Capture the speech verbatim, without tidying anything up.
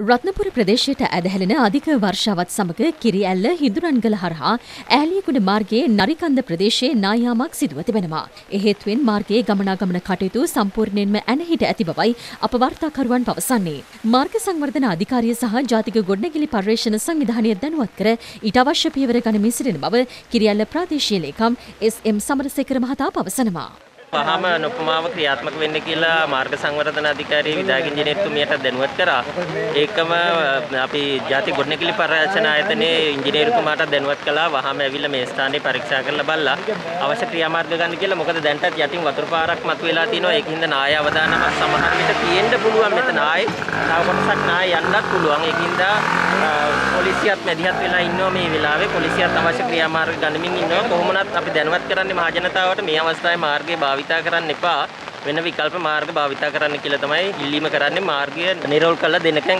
රත්නපුර ප්‍රදේශයට ඇදහැලෙන අධික වර්ෂාවත් සමග කිරිඇල්ල හිඳුරන්ගල හරහා ඈලියගොඩ මාර්ගයේ නරිකන්ද ප්‍රදේශයේ නායාමක් සිදුව තිබෙනවා. ඒ හේතුවෙන් මාර්ගයේ ගමනාගමන කටයුතු සම්පූර්ණයෙන්ම ඇනහිට ඇති බවයි අප වාර්තාකරුවන් පවසන්නේ. මාර්ග සංවර්ධන අධිකාරිය සහ ජාතික ගොඩනැගිලි පර්යේෂණ සංවිධානය දැනුවත් කර ඊට අවශ්‍ය පියවර ගනිමින් සිටින බව කිරිඇල්ල ප්‍රාදේශීය ලේකම් එස් එම් සමරසේකර මහතා පවසනවා. පහම නොපමාව ක්‍රියාත්මක වෙන්න කියලා මාර්ග සංවර්ධන අධිකාරී විදායක ඉංජිනේරුතුමියට දැනුවත් කරා. ඒකම අපි ජාතික ගොඩනැගිලි පර්යේෂණ ආයතනයේ ඉංජිනේරුතුමාට දැනුවත් කළා. වහාම ඇවිල්ලා මේ ස්ථානේ පරීක්ෂා කරලා බලලා අවශ්‍ය ක්‍රියාමාර්ග ගන්න කියලා. මොකද දැන්ටත් යටින් වතුර පාරක් මතුවලා තියෙනවා. ඒකින්ද නාය අවදානම සමහර විට තියෙන්න පුළුවන්. මෙතන ආයේ තව කොටසක් නාය යන්නත් පුළුවන්. ඒකින්ද පොලිසියත් මැදිහත් වෙලා ඉන්නවා මේ වෙලාවේ. පොලිසියත් අවශ්‍ය ක්‍රියාමාර්ග ගන්නමින් ඉන්නවා. කොහොමවත් අපි දැනුවත් කරන්නේ මහ ජනතාවට මේ අවස්ථාවේ මාර්ගයේ භාවිතා කරන්න එපා. වෙන විකල්ප මාර්ග භාවිතා කරන්න කියලා තමයි ඉල්ලීම කරන්නේ. මාර්ගය නිරවුල් කරලා දෙන්නකන්